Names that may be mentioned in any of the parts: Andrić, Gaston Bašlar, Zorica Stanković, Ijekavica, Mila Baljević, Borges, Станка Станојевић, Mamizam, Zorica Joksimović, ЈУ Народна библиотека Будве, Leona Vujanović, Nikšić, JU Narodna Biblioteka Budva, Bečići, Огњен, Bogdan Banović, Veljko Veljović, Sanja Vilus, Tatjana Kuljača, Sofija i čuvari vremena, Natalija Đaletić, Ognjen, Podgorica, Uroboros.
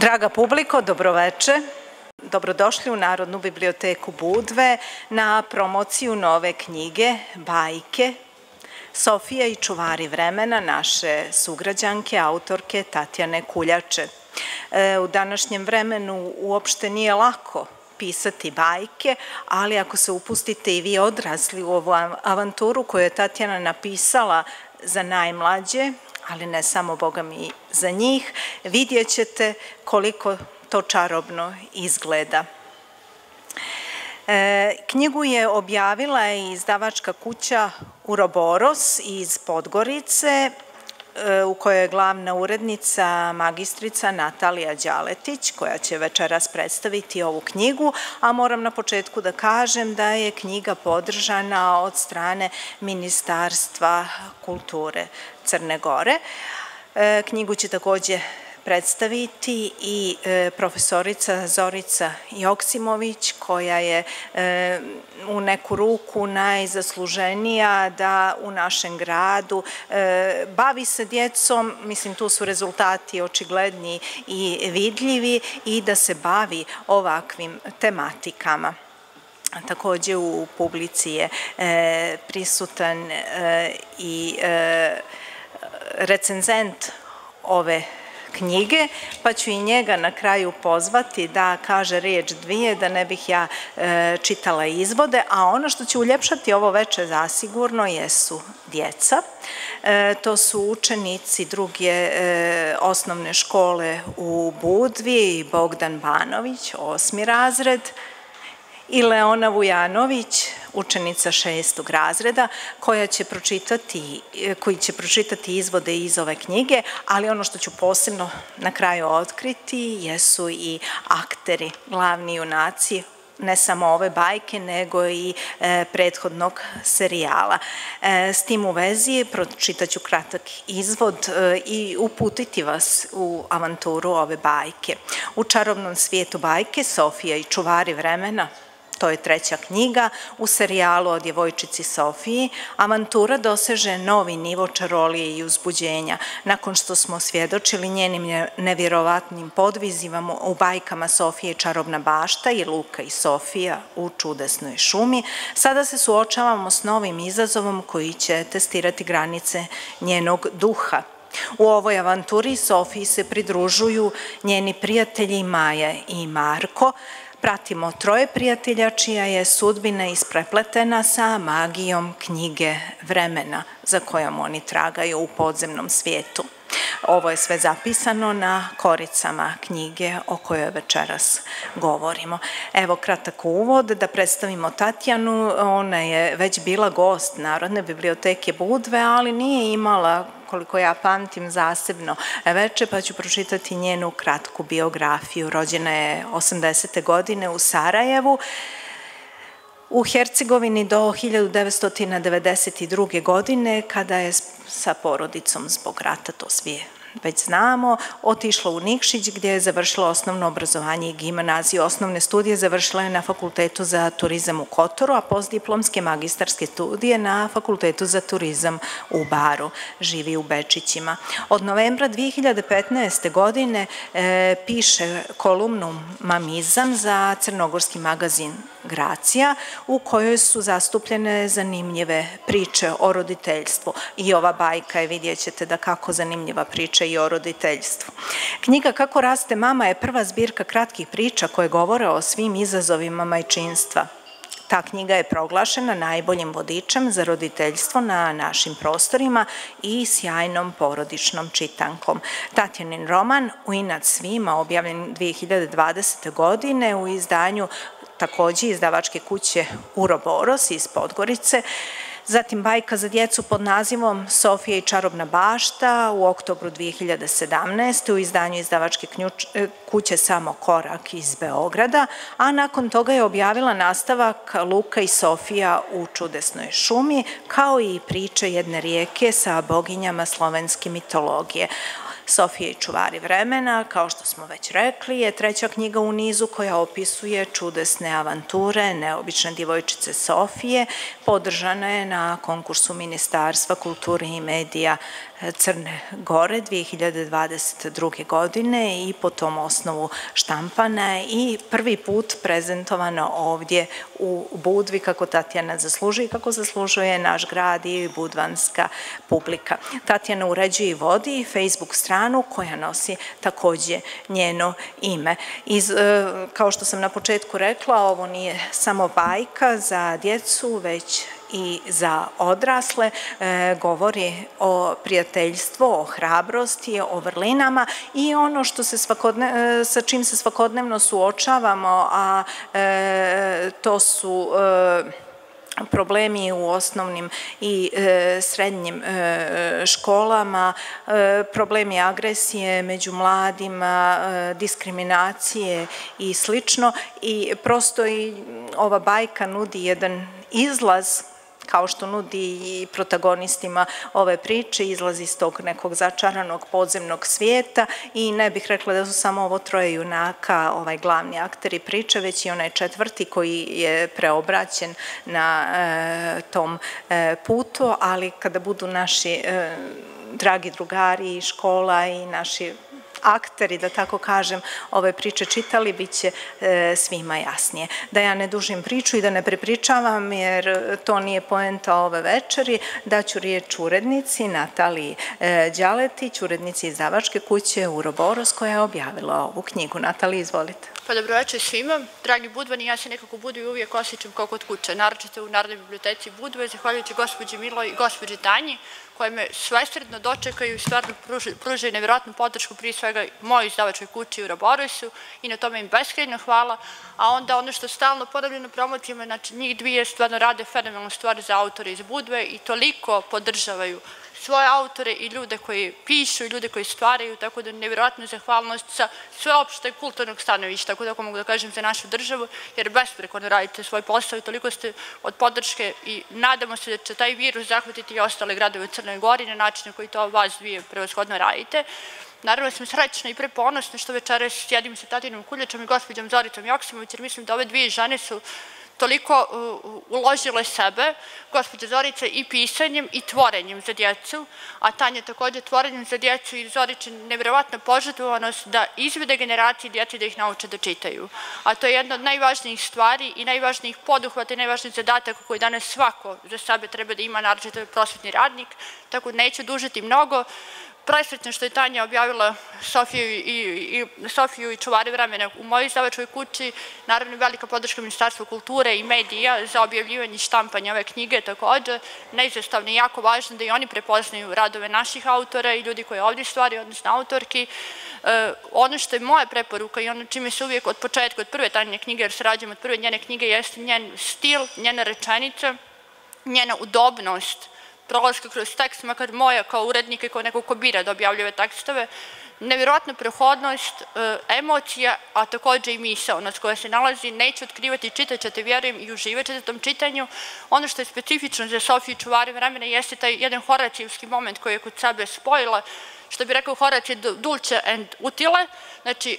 Draga publiko, dobroveče. Dobrodošli u Narodnu biblioteku Budve na promociju nove knjige Bajke Sofija i čuvari vremena naše sugrađanke, autorke Tatjane Kuljače. U današnjem vremenu uopšte nije lako pisati bajke, ali ako se upustite i vi odrasli u ovu avanturu koju je Tatjana napisala za najmlađe, ali ne samo, Boga mi, za njih, vidjet ćete koliko to čarobno izgleda. Knjigu je objavila i izdavačka kuća Uroboros iz Podgorice, u kojoj je glavna urednica magistrica Natalija Đaletić, koja će večeras predstaviti ovu knjigu, a moram na početku da kažem da je knjiga podržana od strane Ministarstva kulture Crne Gore. Knjigu će takođe predstaviti i profesorica Zorica Stanković, koja je u neku ruku najzasluženija da u našem gradu bavi se djecom, mislim tu su rezultati očigledni i vidljivi, i da se bavi ovakvim tematikama. Takođe u publici je prisutan i recenzent ove knjige, pa ću i njega na kraju pozvati da kaže reč dvije, da ne bih ja čitala izvode, a ono što će uljepšati ovo veče zasigurno jesu djeca. To su učenici druge osnovne škole u Budvi, Bogdan Banović, 8. razred, i Leona Vujanović, učenica 6. razreda, koji će pročitati izvode iz ove knjige, ali ono što ću posebno na kraju otkriti jesu i akteri, glavni junaci, ne samo ove bajke, nego i prethodnog serijala. S tim u vezi pročitaću kratak izvod i uputiti vas u avanturu ove bajke. U čarobnom svijetu bajke Sofija i čuvari vremena, to je 3. knjiga, u serijalu o djevojčici Sofiji, avantura doseže novi nivo čarolije i uzbuđenja, nakon što smo svjedočili njenim nevjerovatnim podvizima u bajkama Sofije i čarobna bašta i Luka i Sofija u čudesnoj šumi. Sada se suočavamo s novim izazovom koji će testirati granice njenog duha. U ovoj avanturi Sofiji se pridružuju njeni prijatelji Maja i Marko. Pratimo 3 prijatelja čija je sudbina isprepletena sa magijom knjige vremena za kojom oni tragaju u podzemnom svijetu. Ovo je sve zapisano na koricama knjige o kojoj večeras govorimo. Evo kratak uvod da predstavimo Tatjanu. Ona je već bila gost Narodne biblioteke Budve, ali nije imala, koliko ja pamtim, zasebno veče, pa ću pročitati njenu kratku biografiju. Rođena je 80. godine u Sarajevu. U Hercegovini do 1992. godine, kada je sa porodicom zbog rata, to svi već znamo, otišla u Nikšić gdje je završila osnovno obrazovanje i gimnaziju. Osnovne studije završila je na Fakultetu za turizam u Kotoru, a postdiplomske magistarske studije na Fakultetu za turizam u Baru. Živi u Bečićima. Od novembra 2015. godine piše kolumnu Mamizam za crnogorski magazin Gracija, u kojoj su zastupljene zanimljive priče o roditeljstvu. I ova bajka je, vidjet ćete, da kako zanimljiva priča i o roditeljstvu. Knjiga Kako raste mama je prva zbirka kratkih priča koje govore o svim izazovima majčinstva. Ta knjiga je proglašena najboljim vodičem za roditeljstvo na našim prostorima i sjajnom porodičnom čitankom. Tatjanin roman U inat svima, objavljen 2020. godine u izdanju takođe izdavačke kuće Uroboros iz Podgorice. Zatim bajka za djecu pod nazivom Sofija i čarobna bašta u oktobru 2017. u izdanju izdavačke kuće Samo korak iz Beograda, a nakon toga je objavila nastavak Luka i Sofija u čudesnoj šumi, kao i priče jedne rijeke sa boginjama slovenske mitologije. Sofije i čuvari vremena, kao što smo već rekli, je treća knjiga u nizu koja opisuje čudesne avanture neobične djevojčice Sofije, podržana je na konkursu Ministarstva kulture i medija Crne Gore 2022. godine i po tom osnovu štampana i prvi put prezentovana ovdje u Budvi kako Tatjana zaslužuje i kako zaslužuje naš grad i budvanska publika. Tatjana uređuje i vodi Facebook stranu koja nosi takođe njeno ime. Kao što sam na početku rekla, ovo nije samo bajka za djecu, već i za odrasle, govori o prijateljstvu, o hrabrosti, o vrlinama i ono sa čim se svakodnevno suočavamo, a to su problemi u osnovnim i srednjim školama, problemi agresije među mladima, diskriminacije i slično. I prosto i ova bajka nudi jedan izlaz, kao što nudi i protagonistima ove priče, izlazi iz tog nekog začaranog podzemnog svijeta i ne bih rekla da su samo ovo troje junaka glavni akteri priče, već i onaj četvrti koji je preobraćen na tom putu, ali kada budu naši dragi drugari i škola i naši akteri, da tako kažem, ove priče čitali, bit će svima jasnije. Da ja ne dužim priču i da ne prepričavam, jer to nije poenta ove večeri, daću riječ urednici Nataliji Đaletić, urednici izdavačke kuće Uroboros, koja je objavila ovu knjigu. Natalija, izvolite. Pa dobroveče svima. Dragi Budvani, ja se nekako Budvi uvijek osjećam kao kod kuće, naročito u Narodnoj biblioteci Budve, zahvaljujući gospođi Milo i gospođi Tanji, koje me svesredno dočekaju i stvarno pružaju nevjerojatnu podršku, prije svega mojoj izdavačkoj kući Uroborosu, i na tome im beskrajno hvala. A onda ono što stalno ponavljeno promocijama, znači njih dvije stvarno rade fenomenalnu stvar za autore iz Budve i toliko podržavaju svoje autore i ljude koji pišu i ljude koji stvaraju, tako da nevjerojatna zahvalnost sa sveopšte kulturnog stanovišta, tako da mogu da kažem za našu državu, jer besprekorno radite svoj posao i toliko ste od podrške i nadamo se da će taj virus zahvatiti i ostale gradove u Crnoj Gori na način na koji to vas dvije prevashodno radite. Naravno sam srećna i preponosna što večeras sjedim sa Tatjanom Kuljačom i gospođom Zoricom Joksimović, jer mislim da ove dvije žene su toliko uložile sebe, gospođa Zorica, i pisanjem i tvorenjem za djecu, a Tanja takođe tvorenjem za djecu i Zorica nevjerovatna požrtvovanost da izvede generacije djece da ih nauče da čitaju. A to je jedna od najvažnijih stvari i najvažnijih poduhvata i najvažnijih zadataka koji danas svako za sebe treba da ima, naročito prosvetni radnik, tako neću dužiti mnogo. Presretno što je Tanja objavila Sofiju i čuvari vremena u mojoj izdavačkoj kući, naravno velika podrška Ministarstva kulture i medija za objavljivanje i štampanje ove knjige takođe, neizostavno i jako važno da i oni prepoznaju radove naših autora i ljudi koji ovdje stvari, odnosno autorki. Ono što je moja preporuka i ono čime se uvijek od početka, od prve Tanjine knjige, jer se rađujem od prve njene knjige, jeste njen stil, njena rečenica, njena udobnost prolaska kroz tekst, makar moja kao urednika i kao nekog ko bira da objavljuje tekstove, nevjerojatna prohodnost, emocija, a takođe i misaonost koja se nalazi, neću otkrivati, čitat ćete, vjerujem, i uživat ćete u tom čitanju. Ono što je specifično za Sofiju i čuvari vremena jeste taj jedan horacijevski moment koji je kod sebe spojila, što bi rekao Horacije, dulce and utile, znači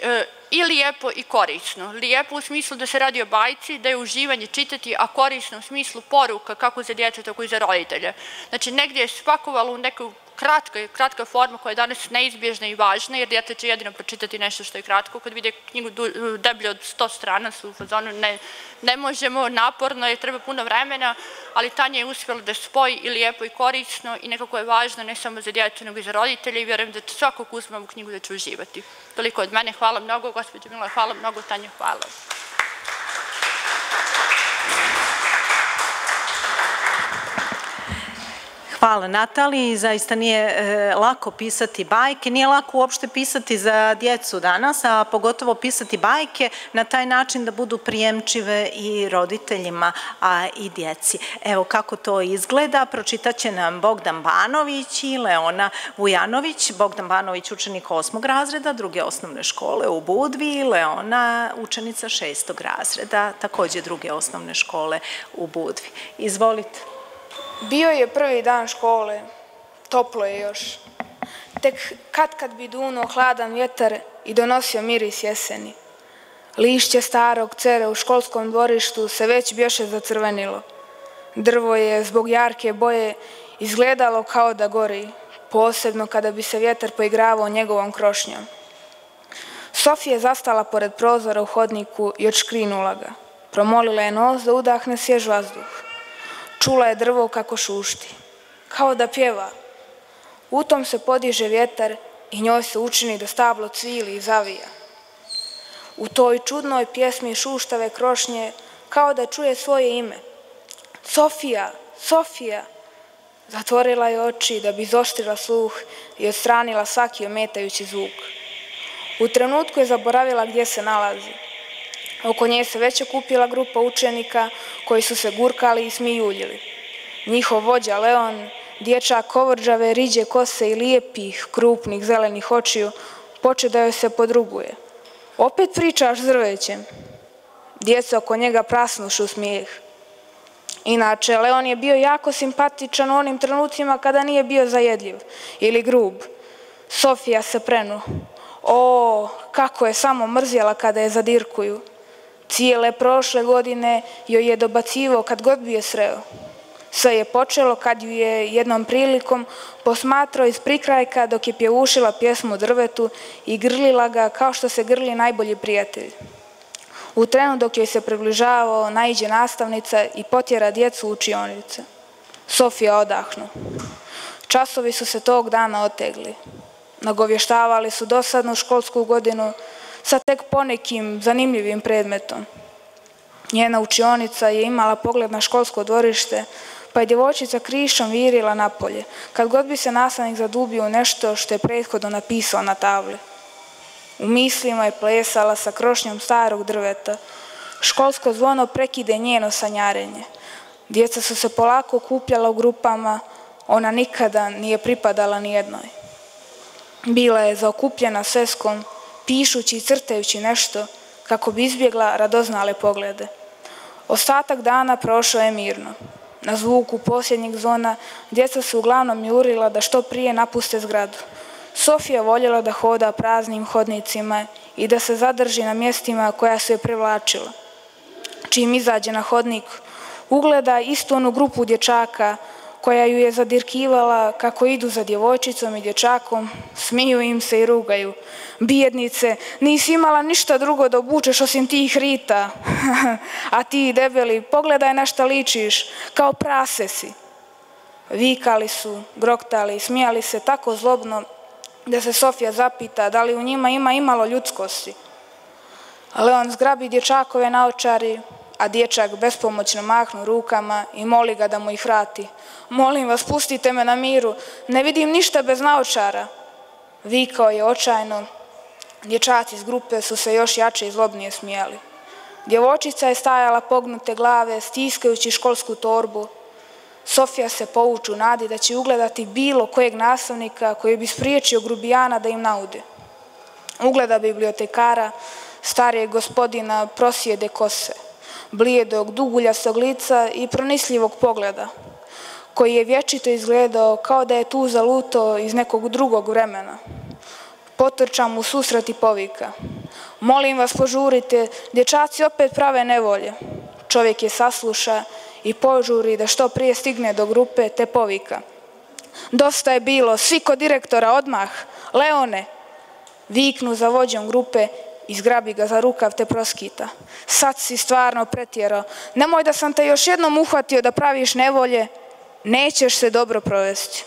i lijepo i korisno. Lijepo u smislu da se radi o bajci, da je uživanje čitati, a korisno u smislu poruka kako za djecu, tako i za roditelje. Znači negdje je spakovalo u neku kratka forma koja je danas neizbježna i važna, jer djete će jedino pročitati nešto što je kratko. Kad vide knjigu deblje od 100 strana su u fazonu ne možemo, naporno je, treba puno vremena, ali Tanja je uspjela da spoji i lijepo i korisno i nekako je važno ne samo za djecu nego i za roditelje i vjerujem da svakog uzme ovu knjigu da će uživati. Toliko od mene, hvala mnogo, gospođo Mila, hvala mnogo, Tanja, hvala. Hvala Nataliji, zaista nije lako pisati bajke, nije lako uopšte pisati za djecu danas, a pogotovo pisati bajke na taj način da budu prijemčive i roditeljima, a i djeci. Evo kako to izgleda, pročitat će nam Bogdan Banović i Leona Vujanović. Bogdan Banović, učenik 8. razreda, druge osnovne škole u Budvi, Leona, učenica 6. razreda, takođe druge osnovne škole u Budvi. Izvolite. Bio je prvi dan škole, toplo je još. Tek kad bi dunuo hladan vjetar i donosio miris jeseni. Lišće starog cere u školskom dvorištu se već bješe zacrvenilo. Drvo je zbog jarke boje izgledalo kao da gori, posebno kada bi se vjetar poigravao njegovom krošnjom. Sofija je zastala pored prozora u hodniku i odškrinula ga. Promolila je nos da udahne svjež vazduh. Čula je drvo kako šušti, kao da pjeva. U tom se podiže vjetar i njoj se učini da stablo cvili i zavija. U toj čudnoj pjesmi šuštave krošnje kao da čuje svoje ime. Sofija, Sofija! Zatvorila je oči da bi izoštrila sluh i odstranila svaki ometajući zvuk. U trenutku je zaboravila gdje se nalazi. Oko nje se već okupila grupa učenika koji su se gurkali i smijuljili. Njihov vođa Leon, dječak kovrđave, riđe kose i lijepih, krupnih, zelenih očiju, poče da joj se podruguje. Opet pričaš zrvećem. Djeca oko njega prasnušu smijeh. Inače, Leon je bio jako simpatičan u onim trenucima kada nije bio zajedljiv ili grub. Sofija se prenu. O, kako je samo mrzjela kada je zadirkuju. Cijele prošle godine joj je dobacivo kad god bi je sreo. Sve je počelo kad ju je jednom prilikom posmatrao iz prikrajka dok je pjevušila pjesmu drvetu i grlila ga kao što se grli najbolji prijatelj. U trenu dok joj se približavao naiđe nastavnica i potjera djecu u učionice. Sofija odahnu. Časovi su se tog dana otegli. Nagovještavali su dosadnu školsku godinu sa tek ponekim zanimljivim predmetom. Njena učionica je imala pogled na školsko dvorište, pa je djevojčica krišom virila napolje, kad god bi se nastavnik zadubio u nešto što je prethodno napisao na tabli. U mislima je plesala sa krošnjom starog drveta. Školsko zvono prekide njeno sanjarenje. Djeca su se polako okupljala u grupama, ona nikada nije pripadala nijednoj. Bila je zaokupljena sveskom, pišući i crtajući nešto kako bi izbjegla radoznale poglede. Ostatak dana prošao je mirno. Na zvuku posljednjeg zvona djeca su uglavnom jurila da što prije napuste zgradu. Sofija voljela da hoda praznim hodnicima i da se zadrži na mjestima koja su je privlačila. Čim izađe na hodnik, ugleda istu onu grupu dječaka koja ju je zadirkivala kako idu za djevojčicom i dječakom, smiju im se i rugaju. Bijednice, nisi imala ništa drugo da obučeš osim tih rita. A ti, debeli, pogledaj na šta ličiš, kao prase si. Vikali su, groktali i smijali se tako zlobno da se Sofija zapita da li u njima ima imalo ljudskosti. Leon zgrabi dječakove naočari, a dječak bespomoćno mahnu rukama i moli ga da mu ih vrati. Molim vas, pustite me na miru, ne vidim ništa bez naočara. Vikao je očajno. Dječaci iz grupe su se još jače i zlobnije smijali. Djevojčica je stajala pognute glave, stiskajući školsku torbu. Sofija se povuče u nadi da će ugledati bilo kojeg nastavnika koji bi spriječio grubijana da im naude. Ugleda bibliotekara, starijeg gospodina prosjede kose, blijedog, duguljastog lica i pronisljivog pogleda, koji je vječito izgledao kao da je tu zalutao iz nekog drugog vremena. Potrča mu susret i povika. Molim vas, požurite, dječaci opet prave nevolje. Čovjek je sasluša i požuri da što prije stigne do grupe te povika. Dosta je bilo, svi kod direktora odmah, Leone! Viknu za vođom grupe i zgrabi ga za rukav te proskita. Sad si stvarno pretjerao, nemoj da sam te još jednom uhvatio da praviš nevolje, nećeš se dobro provesti.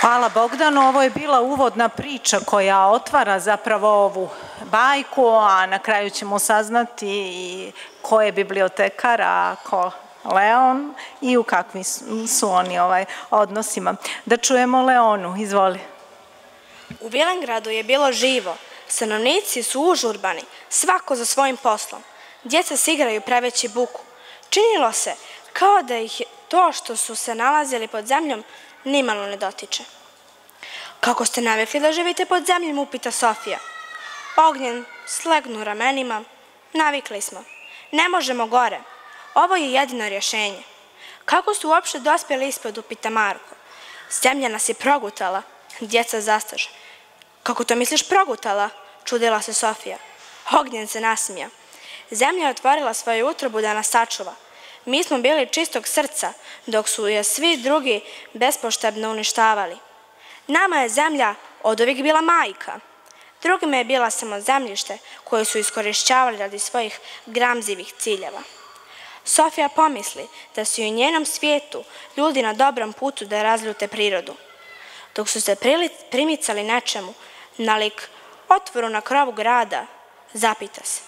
Hvala Bogdanu, ovo je bila uvodna priča koja otvara zapravo ovu bajku, a na kraju ćemo saznati i ko je bibliotekar, a ko Leon i u kakvim su oni odnosima. Da čujemo Leonu, izvoli. U Bjelengradu je bilo živo, stanovnici su užurbani, svako za svojim poslom. Djeca se igraju praveći buku. Činilo se kao da ih to što su se nalazili pod zemljom nimalo ne dotiče. Kako ste navikli da živite pod zemljom, upita Sofija. Ognjen slegnu ramenima. Navikli smo. Ne možemo gore. Ovo je jedino rješenje. Kako su uopšte dospjeli ispod, upita Marko. Zemlja nas je progutala, djeca zastaže. Kako to misliš progutala? Čudila se Sofija. Ognjen se nasmija. Zemlja je otvorila svoju utrobu da nas sačuva. Mi smo bili čistog srca, dok su je svi drugi bespoštebno uništavali. Nama je zemlja oduvijek bila majka. Drugima je bila samo zemljište koje su iskorišćavali radi svojih gramzivih ciljeva. Sofija pomisli da su i u njenom svijetu ljudi na dobrom putu da razljute prirodu. Dok su se primicali nečemu, nalik otvoru na krovu grada, zapita se.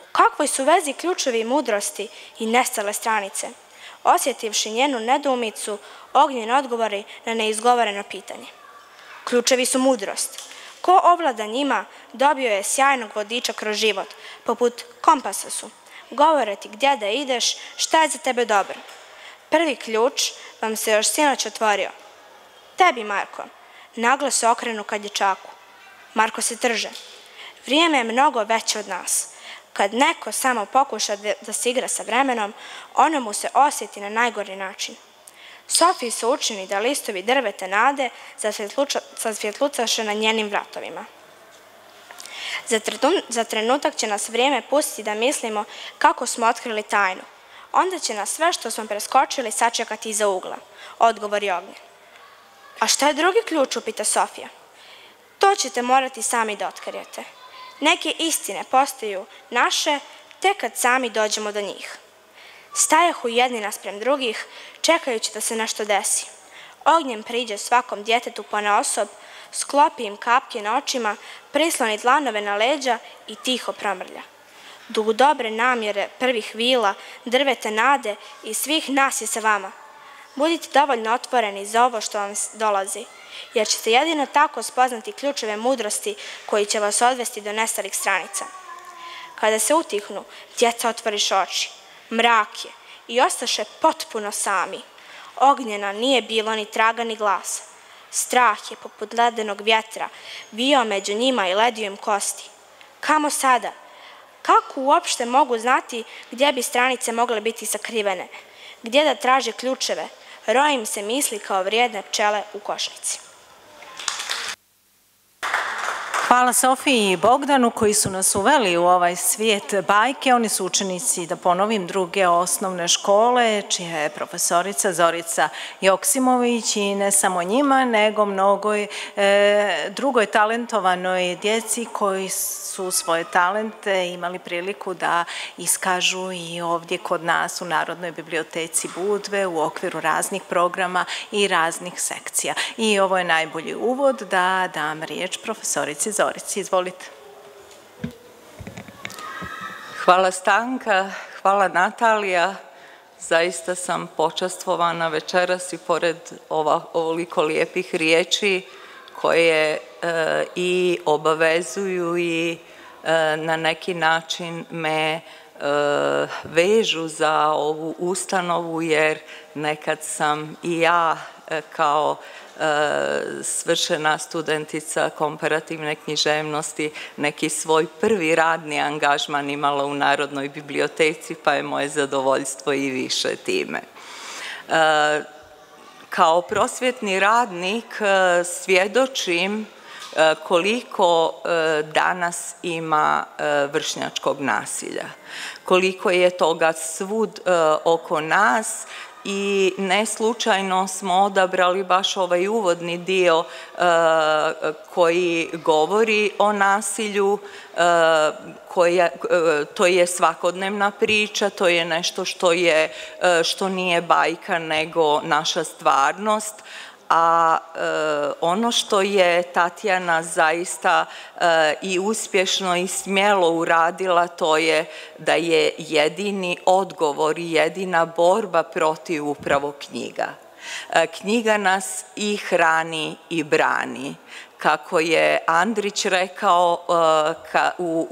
U kakvoj su vezi ključevi mudrosti i nestale stranice? Osjetivši njenu nedoumicu, Ognjen odgovori na neizgovoreno pitanje. Ključevi su mudrost. Ko ovlada njima dobio je sjajnog vodiča kroz život, poput kompasa su. Govore ti gdje da ideš, šta je za tebe dobro. Prvi ključ vam se još sinoć otvorio. Tebi, Marko. Naglo se okrenu ka dječaku. Marko se trže. Vrijeme je mnogo veće od nas. Kad neko samo pokuša da se igra sa vremenom, ono mu se osjeti na najgori način. Sofiji se učini da listovi drveta nade zasvjetlucaše na njenim vratovima. Za trenutak će nas vrijeme pustiti da mislimo kako smo otkrili tajnu. Onda će nas sve što smo preskočili sačekati iza ugla, odgovori Ognjen. A šta je drugi ključ, upita Sofija. To ćete morati sami da otkrijete. Neke istine postaju naše tek kad sami dođemo do njih. Stajahu jedni naspram drugih, čekajući da se nešto desi. Ognjen priđe svakom djetetu ponaosob, sklopi im kapke na očima, prisloni dlanove na leđa i tiho promrlja. Duh dobre namjere prvih vila, drvete nade i svih nas je sa vama. Budite dovoljno otvoreni za ovo što vam dolazi, jer ćete jedino tako spoznati ključeve mudrosti koji će vas odvesti do nestalih stranica. Kada se utihnu, djeca otvoriš oči. Mrak je i ostaše potpuno sami. Ognjena nije bilo ni traga ni glasa. Strah je poput ledenog vjetra vio među njima i ledio im kosti. Kamo sada? Kako uopšte mogu znati gdje bi stranice mogle biti sakrivene? Gdje da traže ključeve? Rojim se misli kao vrijedne pčele u košnici. Hvala Sofiji i Bogdanu koji su nas uveli u ovaj svijet bajke. Oni su učenici, da ponovim, druge osnovne škole, čija je profesorica Zorica Joksimović i ne samo njima, nego mnogoj drugoj talentovanoj djeci koji su svoje talente imali priliku da iskažu i ovdje kod nas u Narodnoj biblioteci Budve u okviru raznih programa i raznih sekcija. I ovo je najbolji uvod da dam riječ profesorici Zorici. Izvolite. Hvala Stanka, hvala Natalija. Zaista sam počastvovana večeras i pored ovoliko lijepih riječi koje i obavezuju i na neki način me vežu za ovu ustanovu, jer nekad sam i ja kao svršena studentica komparativne književnosti neki svoj prvi radni angažman imala u Narodnoj biblioteci, pa je moje zadovoljstvo i više time. Kao prosvjetni radnik svjedočim koliko danas ima vršnjačkog nasilja, koliko je toga svud oko nas i ne slučajno smo odabrali baš ovaj uvodni dio koji govori o nasilju. To je svakodnevna priča, to je nešto što nije bajka nego naša stvarnost. A ono što je Tatjana zaista i uspješno i smjelo uradila, to je da je jedini odgovor i jedina borba protiv upravo knjiga. Knjiga nas i hrani i brani. Kako je Andrić rekao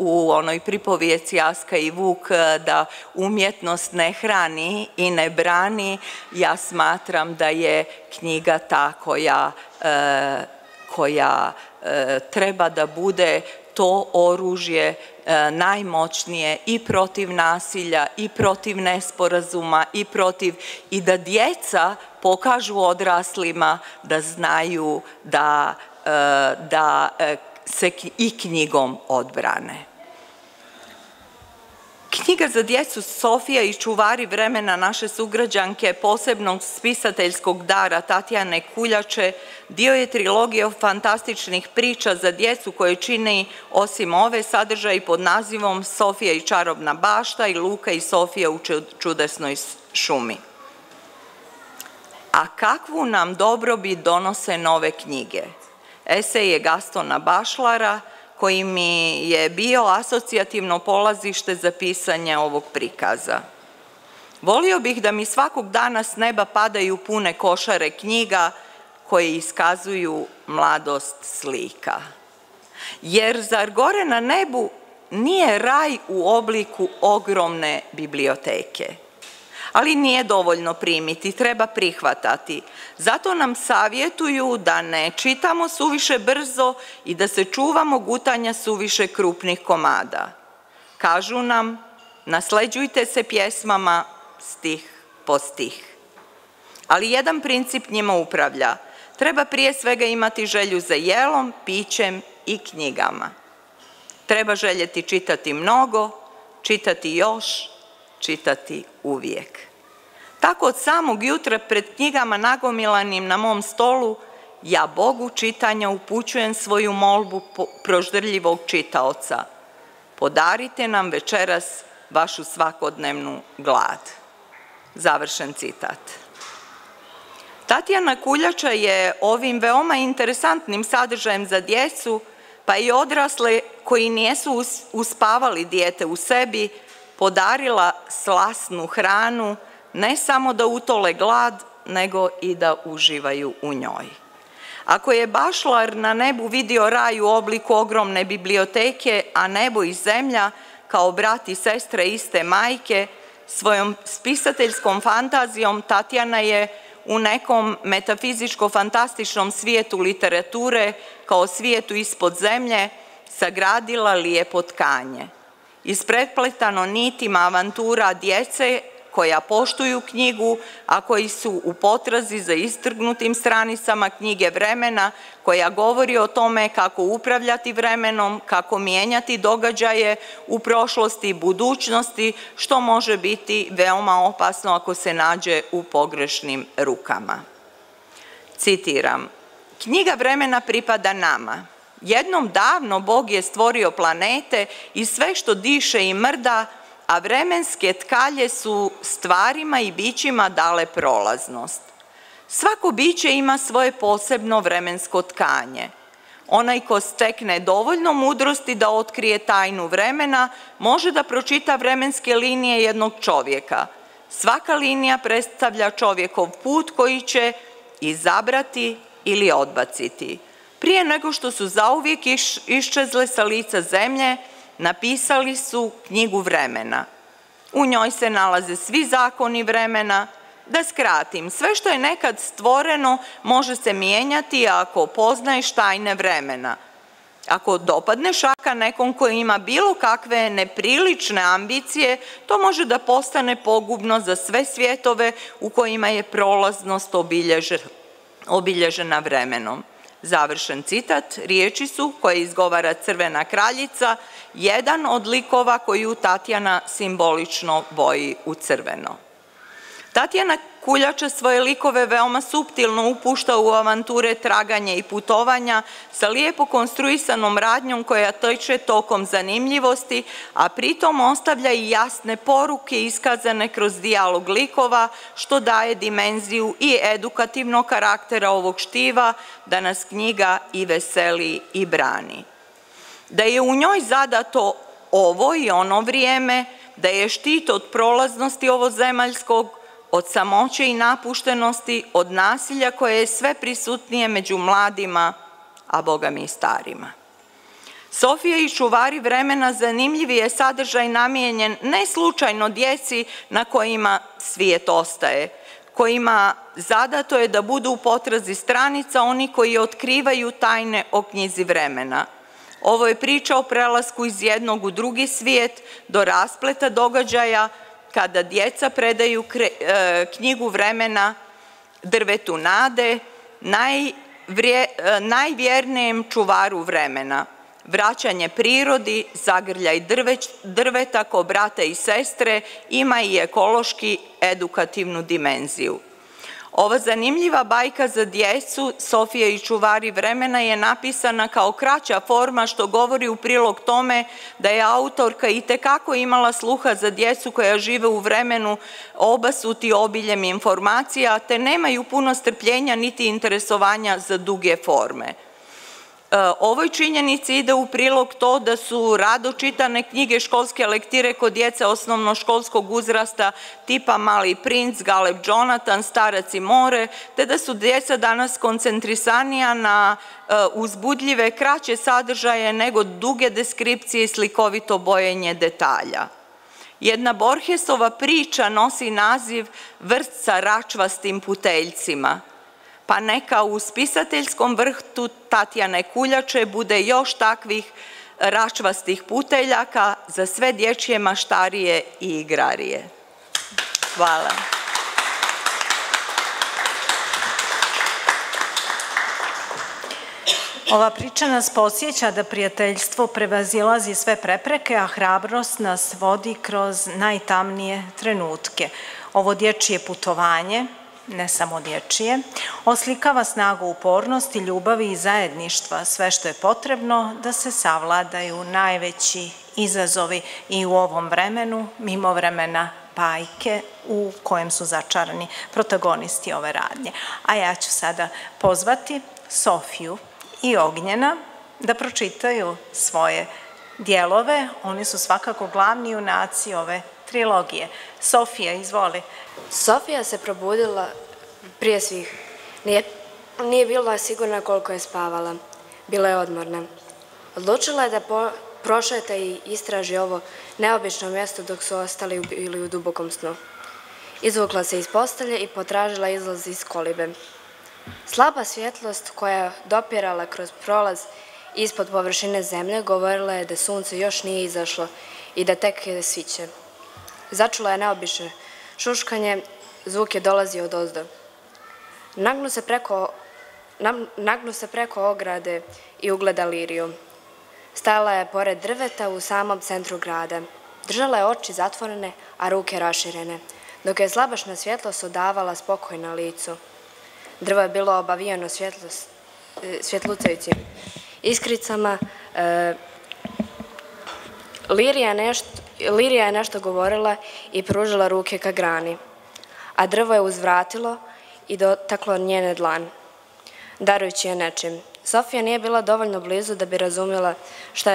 u onoj pripovijeci Aska i Vuk, da umjetnost ne hrani i ne brani, ja smatram da je knjiga ta koja treba da bude to oružje najmoćnije i protiv nasilja, i protiv nesporazuma, i da djeca pokažu odraslima da znaju da se i knjigom odbrane. Knjiga za djecu Sofija i čuvari vremena naše sugrađanke posebnog spisateljskog dara Tatjane Kuljače dio je trilogije fantastičnih priča za djecu koje čini osim ove sadržaj pod nazivom Sofija i čarobna bašta i Luka i Sofija u čudesnoj šumi. A kakvu nam dobrobit donose nove knjige? Esej je Gastona Bašlara koji mi je bio asocijativno polazište za pisanje ovog prikaza. Volio bih da mi svakog dana s neba padaju pune košare knjiga koje iskazuju mladost slika. Jer zar gore na nebu nije raj u obliku ogromne biblioteke? Ali nije dovoljno primiti, treba prihvatati. Zato nam savjetuju da ne čitamo suviše brzo i da se čuvamo gutanja suviše krupnih komada. Kažu nam, nasleđujte se pjesmama stih po stih. Ali jedan princip njima upravlja. Treba prije svega imati želju za jelom, pićem i knjigama. Treba željeti čitati mnogo, čitati još, čitati uvijek. Tako od samog jutra pred knjigama nagomilanim na mom stolu, ja Bogu čitanja upućujem svoju molbu proždrljivog čitaoca. Podarite nam večeras vašu svakodnevnu glad. Završen citat. Tatjana Kuljača je ovim veoma interesantnim sadržajem za djecu, pa i odrasle koji nisu uspavali dijete u sebi, podarila slasnu hranu, ne samo da utole glad, nego i da uživaju u njoj. Ako je Bašlar na nebu vidio raj u obliku ogromne biblioteke, a nebo i zemlja, kao brat i sestre iste majke, svojom spisateljskom fantazijom Tatjana je u nekom metafizičko-fantastičnom svijetu literature, kao svijetu ispod zemlje, sagradila lijepo tkanje. Isprepletano nitima avantura djece koja poštuju knjigu, a koji su u potrazi za istrgnutim stranicama knjige vremena, koja govori o tome kako upravljati vremenom, kako mijenjati događaje u prošlosti i budućnosti, što može biti veoma opasno ako se nađe u pogrešnim rukama. Citiram, knjiga vremena pripada nama. Jednom davno Bog je stvorio planete i sve što diše i mrda, a vremenske tkalje su stvarima i bićima dale prolaznost. Svako biće ima svoje posebno vremensko tkanje. Onaj ko stekne dovoljno mudrosti da otkrije tajnu vremena, može da pročita vremenske linije jednog čovjeka. Svaka linija predstavlja čovjekov put koji će izabrati ili odbaciti. Prije nego što su zauvijek iščezle sa lica zemlje, napisali su knjigu vremena. U njoj se nalaze svi zakoni vremena. Da skratim, sve što je nekad stvoreno može se mijenjati ako poznaješ tajne vremena. Ako dopadne šaka nekom koji ima bilo kakve neprilične ambicije, to može da postane pogubno za sve svjetove u kojima je prolaznost obilježena vremenom. Završen citat, riječi su koje izgovara Crvena kraljica, jedan od likova koju Tatjana simbolično boji u crveno. Tatjana Kuljača svoje likove veoma suptilno upušta u avanture traganja i putovanja sa lijepo konstruisanom radnjom koja teče tokom zanimljivosti, a pritom ostavlja i jasne poruke iskazane kroz dijalog likova, što daje dimenziju i edukativnog karaktera ovog štiva da nas knjiga i veseli i brani. Da je u njoj zadato ovo i ono vrijeme, da je štit od prolaznosti ovozemaljskog, od samoće i napuštenosti, od nasilja koje je sve prisutnije među mladima, a Boga mi i starima. Sofija i čuvari vremena zanimljivi je sadržaj namijenjen ne slučajno djeci na kojima svijet ostaje, kojima zadato je da budu u potrazi stranica oni koji otkrivaju tajne o knjizi vremena. Ovo je priča o prelasku iz jednog u drugi svijet do raspleta događaja kada djeca predaju knjigu vremena drvetu nade, najvjernijem čuvaru vremena. Vraćanje prirodi, zagrljaj drveta ko brata i sestre ima i ekološki edukativnu dimenziju. Ova zanimljiva bajka za djecu Sofija i čuvari vremena je napisana kao kraća forma što govori u prilog tome da je autorka itekako imala sluha za djecu koja žive u vremenu obasuti obiljem informacija te nemaju puno strpljenja niti interesovanja za duge forme. Ovoj činjenici ide u prilog to da su rado čitane knjige školske lektire kod djece osnovnoškolskog uzrasta tipa Mali princ, Galeb Jonathan, Starac i more, te da su djeca danas koncentrisanija na uzbudljive, kraće sadržaje nego duge deskripcije i slikovito bojenje detalja. Jedna Borgesova priča nosi naziv Vrt sa račvastim puteljcima. Pa neka u spisateljskom vrtu Tatjane Kuljače bude još takvih račvastih puteljaka za sve dječje maštarije i igrarije. Hvala. Ova priča nas podsjeća da prijateljstvo prevazilazi sve prepreke, a hrabrost nas vodi kroz najtamnije trenutke. Ovo dječje putovanje, ne samo dječije, oslikava snagu upornosti, ljubavi i zajedništva, sve što je potrebno da se savladaju najveći izazovi i u ovom vremenu, mimo vremena bajke u kojem su začarani protagonisti ove radnje. A ja ću sada pozvati Sofiju i Ognjena da pročitaju svoje dijelove. Oni su svakako glavni junaci ove trilogije. Sofija, izvoli. Sofija se probudila prije svih. Nije bila sigurna koliko je spavala. Bila je odmorna. Odlučila je da prošeta i istraži ovo neobično mjesto dok su ostali bili u dubokom snu. Izvukla se iz postelje i potražila izlaz iz kolibe. Slaba svjetlost koja je dopirala kroz prolaz ispod površine zemlje govorila je da sunce još nije izašlo i da tek sviće. Začula je neobično šuškanje, zvuk je dolazio od ozdo. Nagnu se preko ograde i ugleda liriju. Stajala je pored drveta u samom centru grada. Držala je oči zatvorene, a ruke raširene, dok je slabašna svjetlost odavala spokoj na licu. Drvo je bilo obavijeno svjetlucajcim iskricama. Lirija je nešto govorila i pružila ruke ka grani, a drvo je uzvratilo i dotaklo njene dlan, darujući je nečim. Sofija nije bila dovoljno blizu da bi razumjela šta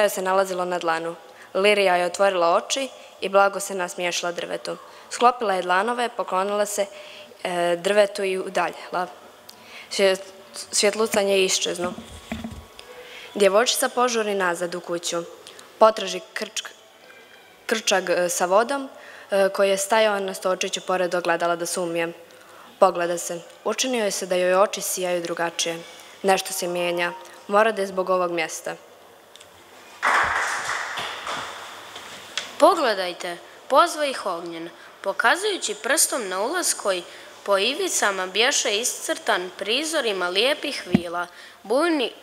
joj se nalazilo na dlanu. Lirija je otvorila oči i blago se nasmiješila drvetu. Sklopila je dlanove, poklonila se drvetu i udaljila. Svjetlucanje je iščezno. Djevojčica požuri nazad u kuću. Potraži krčag sa vodom koji je stajao na stočiću pored ogledala da sumije. Pogleda se. Učinio je se da joj oči sijaju drugačije. Nešto se mijenja. Mora da je zbog ovog mjesta. Pogledajte, pozva ih Ognjen, pokazujući prstom na ulaz koji po ivicama bješe iscrtan prizorima lijepih vila,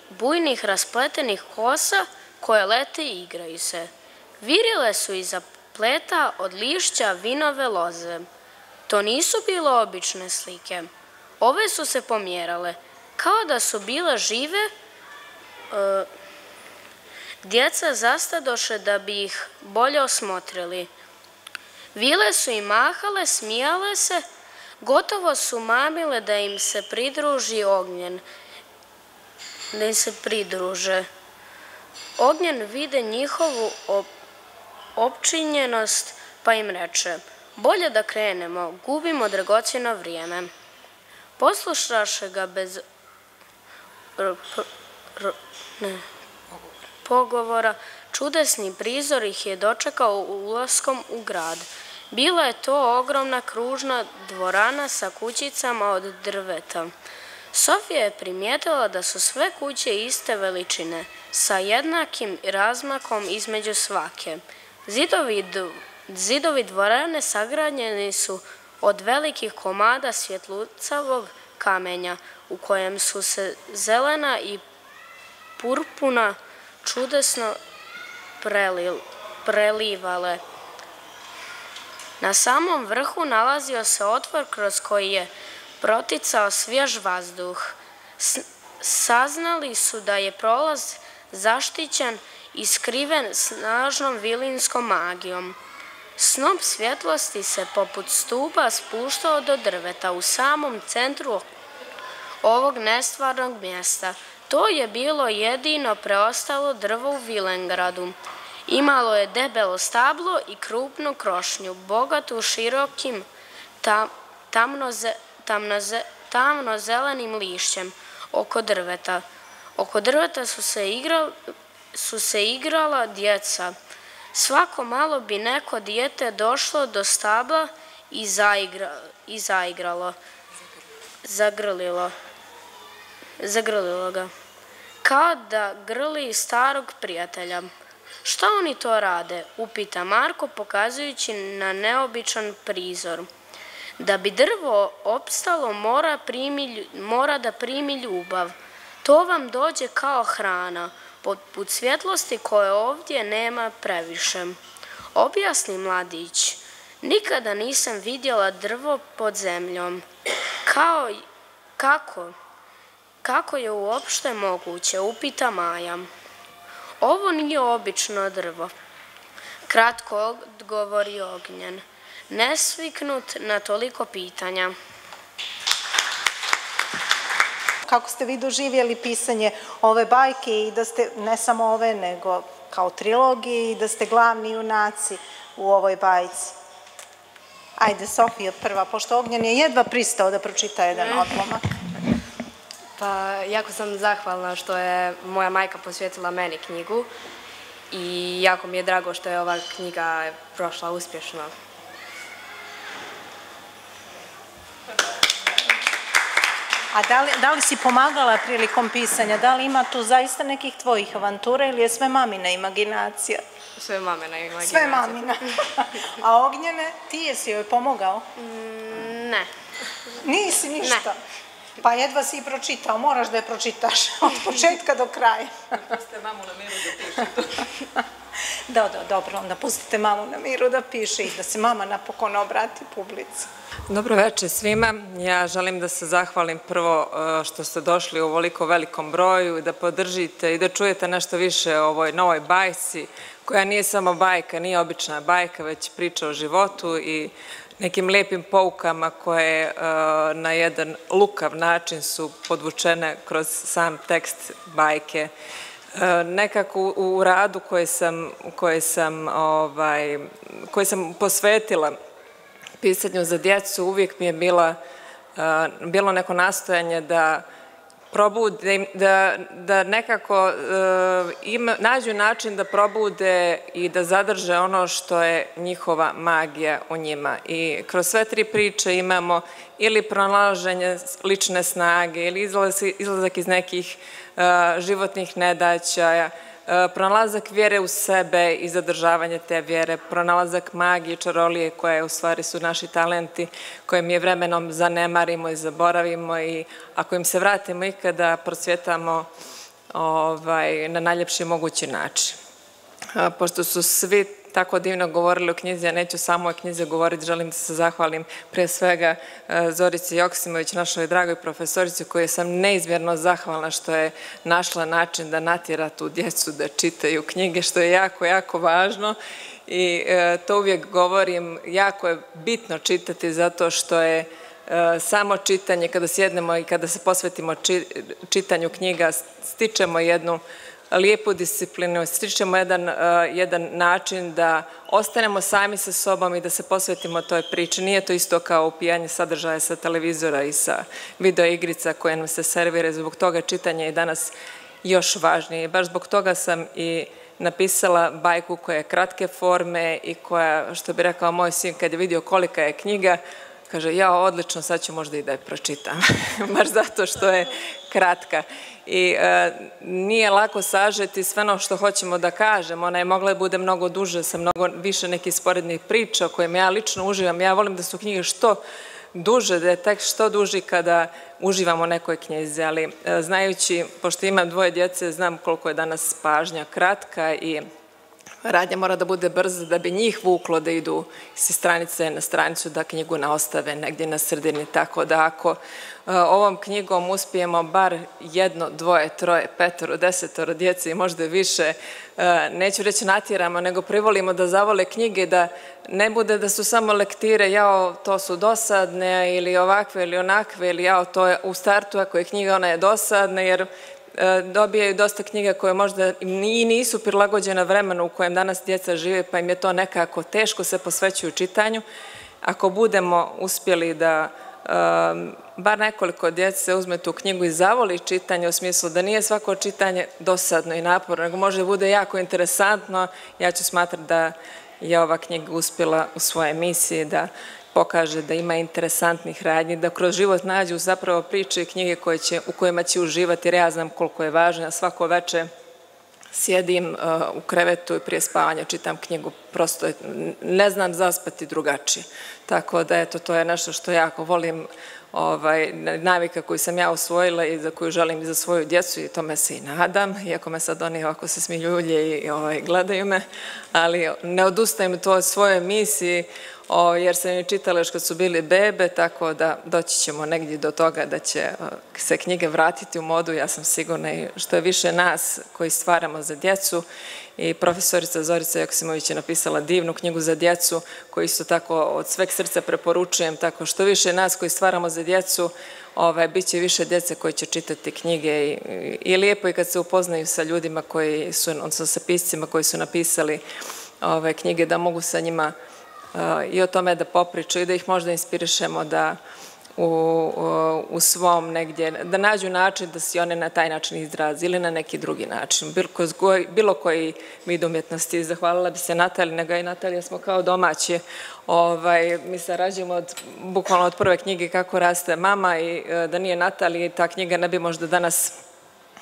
bujnih raspletenih kosa, koje lete i igraju se. Virile su iza pleta od lišća vinove loze. To nisu bile obične slike. Ove su se pomjerale, kao da su bile žive. Djeca zastadoše da bi ih bolje osmotrili. Vile su i mahale, smijale se, gotovo su mamile da im se pridruži Ognjen. Ognjen vide njihovu opčinjenost pa im reče: bolje da krenemo, gubimo dragocjeno vrijeme. Poslušaše ga bez pogovora. Čudesni prizor ih je dočekao ulaskom u grad. Bila je to ogromna kružna dvorana sa kućicama od drveta. Sofija je primijetila da su sve kuće iste veličine, sa jednakim razmakom između svake. Zidovi dvorane sagranjeni su od velikih komada svjetlucavog kamenja, u kojem su se zelena i purpuna čudesno prelivale. Na samom vrhu nalazio se otvor kroz koji je proticao svjež vazduh. Saznali su da je prolaz zaštićen i skriven snažnom vilinskom magijom. Snop svjetlosti se poput stupa spuštao do drveta u samom centru ovog nestvarnog mjesta. To je bilo jedino preostalo drvo u Vilengradu. Imalo je debelo stablo i krupnu krošnju, bogatu širokim tamnozelenim lišćem oko drveta. Oko drveta su se igrala djeca. Svako malo bi neko dijete došlo do stabla i zagrlilo ga. Kao da grli starog prijatelja. Šta oni to rade? Upita Marko pokazujući na neobičan prizor. Da bi drvo opstalo mora da primi ljubav. To vam dođe kao hrana, poput svjetlosti koje ovdje nema previše. Objasni mladić, nikada nisam vidjela drvo pod zemljom. Kako je uopšte moguće, upita Maja. Ovo nije obično drvo, kratko odgovori Ognjen, nesviknut na toliko pitanja. Kako ste vi doživjeli pisanje ove bajke i da ste, ne samo ove, nego kao trilogije i da ste glavni junaci u ovoj bajci? Ajde, Sofija prva, pošto Ognjen je jedva pristao da pročita jedan odlomak. Pa, jako sam zahvalna što je moja majka posvetila meni knjigu i jako mi je drago što je ova knjiga prošla uspješno. A da li si pomagala prilikom pisanja? Da li ima tu zaista nekih tvojih avantura ili je sve mamina imaginacija? Sve mamina imaginacija. Sve mamina. A Ognjene, ti jesi joj pomogao? Ne. Nisi ništa? Ne. Pa jedva si i pročitao, moraš da je pročitaš od početka do kraja. Pustite mamu na miru da piše to. Dobro, onda pustite mamu na miru da piše i da se mama napokon obrati publici. Dobro večer svima. Ja želim da se zahvalim prvo što ste došli u ovoliko velikom broju i da podržite i da čujete nešto više o ovoj novoj bajci, koja nije samo bajka, nije obična bajka, već priča o životu i nekim lijepim poukama koje na jedan lukav način su podvučene kroz sam tekst bajke. Nekako u radu koje sam posvetila pisanju za djecu uvijek mi je bilo neko nastojanje da probude, da nekako nađu način da probude i da zadrže ono što je njihova magija u njima. I kroz sve tri priče imamo ili pronalaženje lične snage ili izlazak iz nekih životnih nedaća, pronalazak vjere u sebe i zadržavanje te vjere, pronalazak magije, čarolije koje u stvari su naši talenti koje mi je vremenom zanemarimo i zaboravimo i ako im se vratimo ikada procvjetamo na najljepši mogući način. Pošto su svi tako divno govorili o knjizi, ja neću samo o knjizi govoriti, želim da se zahvalim pre svega Zorici Joksimović, našoj dragoj profesorici, koju sam neizmjerno zahvalna što je našla način da natjera tu djecu da čitaju knjige, što je jako, jako važno i to uvijek govorim, jako je bitno čitati zato što je samo čitanje, kada sjednemo i kada se posvetimo čitanju knjiga, stičemo jednu lijepu disciplinu, stičemo jedan način da ostanemo sami sa sobom i da se posvetimo toj priči. Nije to isto kao upijanje sadržaja sa televizora i sa videoigrica koje nam se servire. Zbog toga čitanje je danas još važnije. Baš zbog toga sam i napisala bajku koja je kratke forme i koja, što bi rekao moj sin kad je vidio kolika je knjiga, Kaže, ja odlično, sad ću možda i da je pročitam, baš zato što je kratka. I nije lako sažeti sve ono što hoćemo da kažem. Ona je mogla da bude mnogo duže sa mnogo više nekih sporednih priča o kojima ja lično uživam. Ja volim da su knjige što duže, da je tekst što duži kada uživamo u nekoj knjizi. Ali znajući, pošto imam dvoje djece, znam koliko je danas pažnja kratka i radnja mora da bude brza da bi njih vuklo da idu sa stranice na stranicu, da knjigu ne ostave negdje na sredini, tako da ako ovom knjigom uspijemo bar 1, 2, 3, 5, 10 djece i možda više, neću reći natjeramo, nego privolimo da zavole knjige, da ne bude da su samo lektire, jao, to su dosadne ili ovakve ili onakve, ili jao, to je u startu, ako je knjiga, ona je dosadna, jer dobijaju dosta knjiga koje možda i nisu prilagođena vremenu u kojem danas djeca žive, pa im je to nekako teško, se posvećuju čitanju. Ako budemo uspjeli da bar nekoliko djece uzme tu knjigu i zavoli čitanje, u smislu da nije svako čitanje dosadno i naporno, nego može da bude jako interesantno, ja ću smatrati da je ova knjiga uspjela u svojoj emisiji, da pokaže da ima interesantnih radnji, da kroz život nađu zapravo priče i knjige u kojima će uživati, jer ja znam koliko je važno. Ja svako večer sjedim u krevetu i prije spavanja čitam knjigu, prosto ne znam zaspati drugačije. Tako da, eto, to je nešto što jako volim, navika koju sam ja usvojila i za koju želim i za svoju djecu, i tome se i nadam, iako me sad oni ovako se smiljulje i gledaju me, ali ne odustajem to od svoje misije, jer sam je čitala još kad su bili bebe, tako da doći ćemo negdje do toga da će se knjige vratiti u modu, ja sam sigurna, i što je više nas koji stvaramo za djecu. I profesorica Zorica Joksimović je napisala divnu knjigu za djecu, koju isto tako od sveg srca preporučujem, tako što više nas koji stvaramo za djecu, bit će više djece koji će čitati knjige, i lijepo i kad se upoznaju sa ljudima koji su, odnosno sa piscima koji su napisali ove knjige, da mogu sa njima i o tome da popriču i da ih možda inspirišemo da u svom negdje, da nađu način da se one na taj način izrazi ili na neki drugi način, bilo koji vid umjetnosti. Zahvalila bi se Nataliji, nego i Natalija smo kao domaći. Mi sarađujemo bukvalno od prve knjige Kako raste mama, i da nije Natalija, ta knjiga ne bi možda danas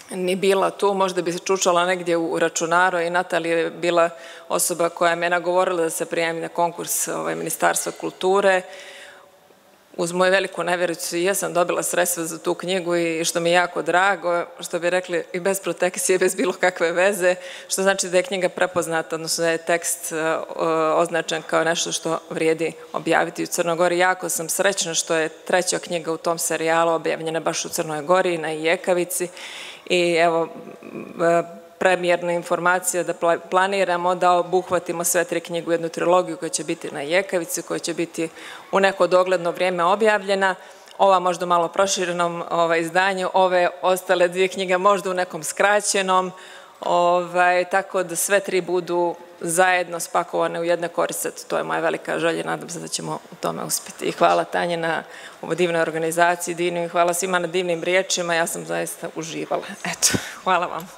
ni bila tu, možda bi se čučala negdje u računaru, i Natalija je bila osoba koja me nagovorila da se prijavim na konkurs Ministarstva kulture. Uz moju veliku nevjericu, ja sam dobila sredstva za tu knjigu, i što mi je jako drago, što bi rekli i bez protekcije, bez bilo kakve veze, što znači da je knjiga prepoznata, odnosno da je tekst označen kao nešto što vrijedi objaviti u Crnoj Gori. Jako sam srećna što je treća knjiga u tom serijalu objavljena baš u Crnoj Gori, na Ijekavici, i evo premijerna informacija da planiramo da obuhvatimo sve tri knjige u jednu trilogiju koja će biti na Ijekavici, koja će biti u neko dogledno vrijeme objavljena. Ova možda u malo proširenom izdanju, ove ostale dvije knjige možda u nekom skraćenom, tako da sve tri budu zajedno spakovane u jedne korice. To je moja velika želja, nadam se da ćemo u tome uspjeti. I hvala Tanji na ovoj divnoj organizaciji, divnim, hvala svima na divnim riječima, ja sam zaista uživala. Eto, hvala vam.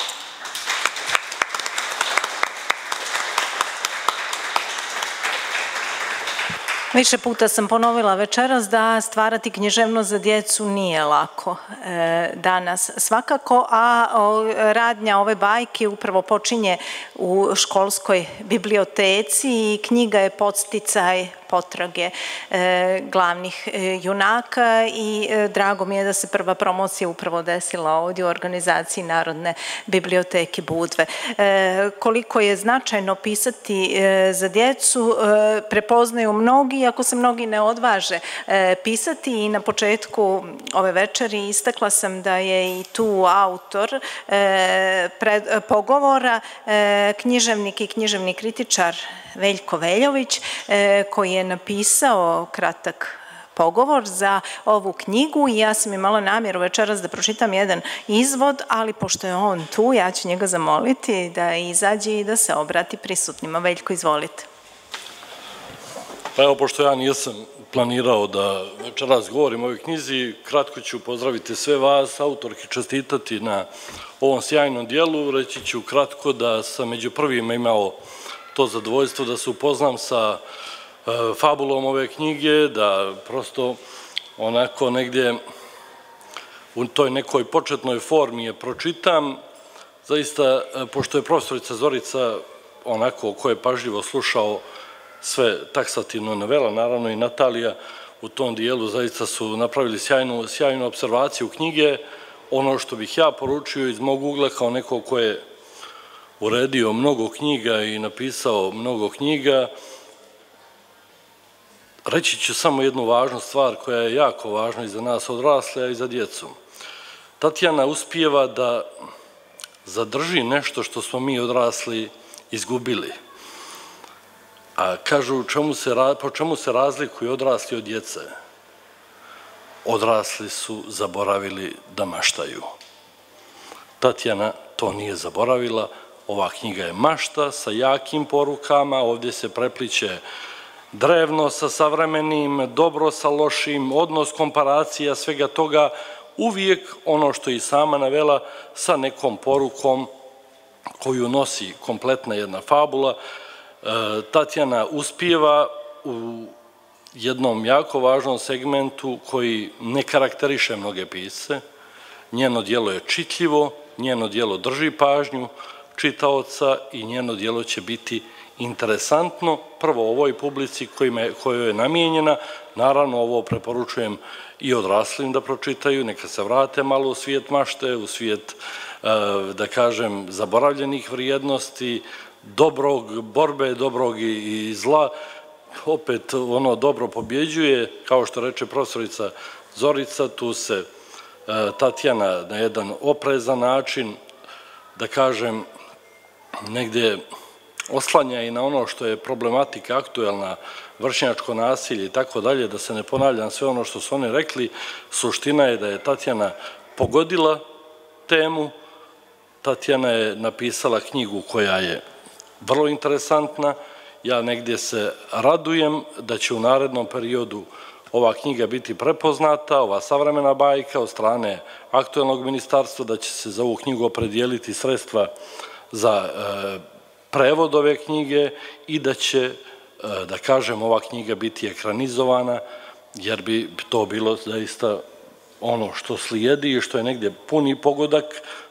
Više puta sam ponovila večeras da stvarati književnost za djecu nije lako danas svakako, a radnja ove bajke upravo počinje u školskoj biblioteci i knjiga je podsticaj potrage glavnih junaka, i drago mi je da se prva promocija upravo desila ovdje u organizaciji Narodne biblioteke Budve. Koliko je značajno pisati za djecu prepoznaju mnogi, iako se mnogi ne odvaže pisati, i na početku ove večeri istakla sam da je i tu autor pogovora književnik i književni kritičar Veljko Veljović, koji je napisao kratak pogovor za ovu knjigu, i ja sam imala namjeru večeras da pročitam jedan izvod, ali pošto je on tu, ja ću njega zamoliti da izađe i da se obrati prisutnima. Veljko, izvolite. Pa evo, pošto ja nisam planirao da večeras govorim o ovoj knjizi, kratko ću pozdraviti sve vas, autorki čestitati na ovom sjajnom dijelu. Reći ću kratko da sam među prvima imao to zadovoljstvo da se upoznam sa fabulom ove knjige, da prosto onako negdje u toj nekoj početnoj formi je pročitam. Zaista, pošto je profesorica Zorica, onako ko je pažljivo slušao sve taksativno navela, naravno i Natalija u tom dijelu, zaista su napravili sjajnu observaciju knjige. Ono što bih ja poručio iz mog ugla kao neko ko je uredio mnogo knjiga i napisao mnogo knjiga, reći ću samo jednu važnu stvar koja je jako važna i za nas odrasle, a i za djecu. Tatjana uspijeva da zadrži nešto što smo mi odrasli izgubili. A kažu po čemu se razlikuju odrasli od djece? Odrasli su zaboravili da maštaju. Tatjana to nije zaboravila. Ova knjiga je mašta sa jakim porukama. Ovdje se prepliče drevno sa savremenim, dobro sa lošim, odnos komparacija, svega toga. Uvijek ono što je i sama navela sa nekom porukom koju nosi kompletna jedna fabula. Tatjana uspijeva u jednom jako važnom segmentu koji ne karakteriše mnoge pisce. Njeno djelo je čitljivo, njeno djelo drži pažnju čitaoca i njeno djelo će biti interesantno, prvo ovoj publici kojoj je namijenjena. Naravno, ovo preporučujem i odraslim da pročitaju, neka se vrate malo u svijet mašte, u svijet, da kažem, zaboravljenih vrijednosti, dobrog borbe, dobrog i zla. Opet ono dobro pobjeđuje, kao što reče profesorica Zorica, tu se Tatjana na jedan oprezan način, da kažem, negdje oslanja i na ono što je problematika aktuelna, vršnjačko nasilje i tako dalje, da se ne ponavljam sve ono što su oni rekli. Suština je da je Tatjana pogodila temu. Tatjana je napisala knjigu koja je vrlo interesantna. Ja negdje se radujem da će u narednom periodu ova knjiga biti prepoznata, ova savremena bajka od strane aktuelnog ministarstva, da će se za ovu knjigu opredijeliti sredstva za prevod ove knjige i da će, da kažem, ova knjiga biti ekranizovana, jer bi to bilo zaista ono što slijedi i što je negdje puni pogodak.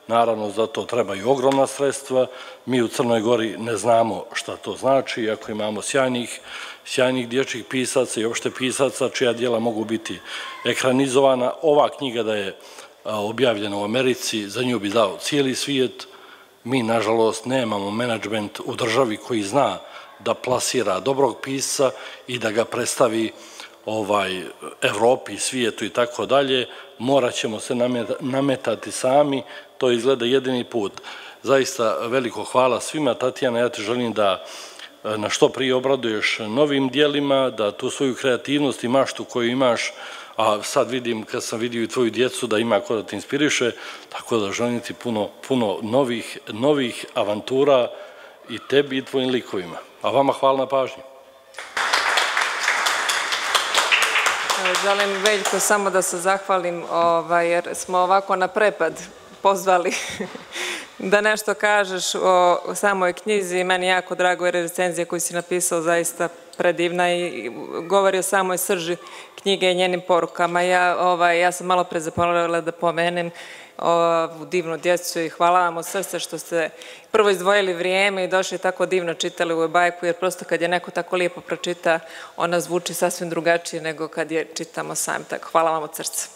Naravno, za to trebaju ogromna sredstva. Mi u Crnoj Gori ne znamo šta to znači, iako imamo sjajnih dječjih pisaca i opšte pisaca čija djela mogu biti ekranizovana. Ova knjiga da je objavljena u Americi, za nju bi dao cijeli svijet. Mi, nažalost, nemamo menadžment u državi koji zna da plasira dobrog pisca i da ga predstavi Evropi, svijetu i tako dalje. Morat ćemo se nametati sami, to izgleda jedini put. Zaista veliko hvala svima. Tatjana, ja ti želim da na što prije obraduješ novim dijelima, da tu svoju kreativnost i maštu koju imaš, a sad vidim, kad sam vidio i tvoju djecu, da ima ko da te inspiriše, tako da želim ti puno novih avantura i tebi i tvojim likovima. A vama hvala na pažnji. Želim, Veljko, samo da se zahvalim, jer smo ovako na prepad pozvali da nešto kažeš o samoj knjizi. Meni jako drago je recenzija koju si napisao, zaista predivna i govori o samoj srži knjige i njenim porukama. Ja sam malo pre zaboravila da pomenem ovu divnu djecu i hvala vam od srca što ste prvo izdvojili vrijeme i došli tako divno čitali u bajku, jer prosto kad je neko tako lijepo pročita, ona zvuči sasvim drugačije nego kad je čitamo sami. Tako, hvala vam od srca.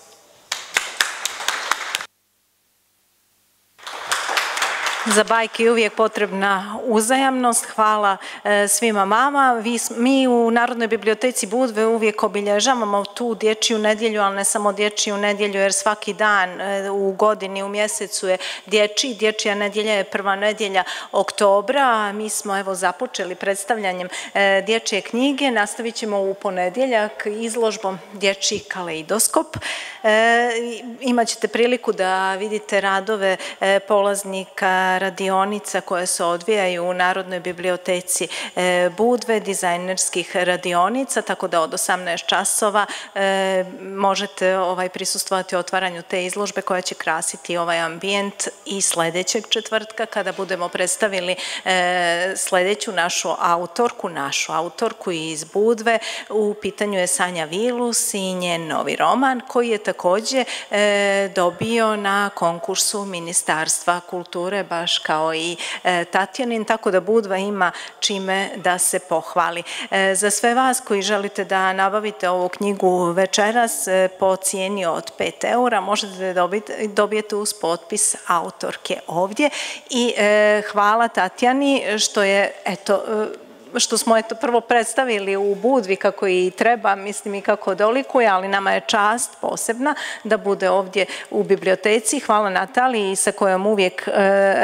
Za bajke je uvijek potrebna uzajamnost. Hvala svima vama. Mi u Narodnoj biblioteci Budve uvijek obilježavamo tu dječju nedjelju, ali ne samo dječju nedjelju, jer svaki dan u godini, u mjesecu je dječja nedjelja, je prva nedjelja oktobra. Mi smo započeli predstavljanjem dječje knjige. Nastavit ćemo u ponedjeljak izložbom Dječji kaleidoskop. Imaćete priliku da vidite radove polaznika radionica koje se odvijaju u Narodnoj biblioteci Budve, dizajnerskih radionica, tako da od 18 časova možete prisustvovati otvaranju te izložbe koja će krasiti ovaj ambijent i sledećeg četvrtka kada budemo predstavili sledeću našu autorku iz Budve. U pitanju je Sanja Vilus i njen novi roman koji je takođe dobio na konkursu Ministarstva kulture, baš kao i Tatjanin, tako da Budva ima čime da se pohvali. Za sve vas koji želite da nabavite ovu knjigu večeras po cijeni od 5 eura, možete da dobijete uz potpis autorke ovdje. I hvala Tatjani što je, eto, što smo prvo predstavili u Budvi kako i treba, mislim i kako dolikuje, ali nama je čast posebna da bude ovdje u biblioteci. Hvala Nataliji sa kojom uvijek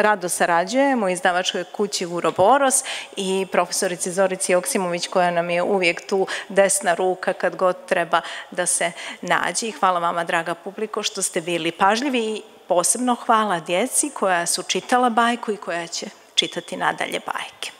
rado sarađujemo, izdavačkoj kući Uroboros i profesorici Zorici Joksimović koja nam je uvijek tu desna ruka kad god treba da se nađe. Hvala vama, draga publiko, što ste bili pažljivi i posebno hvala djeci koja su čitala bajku i koja će čitati nadalje bajke.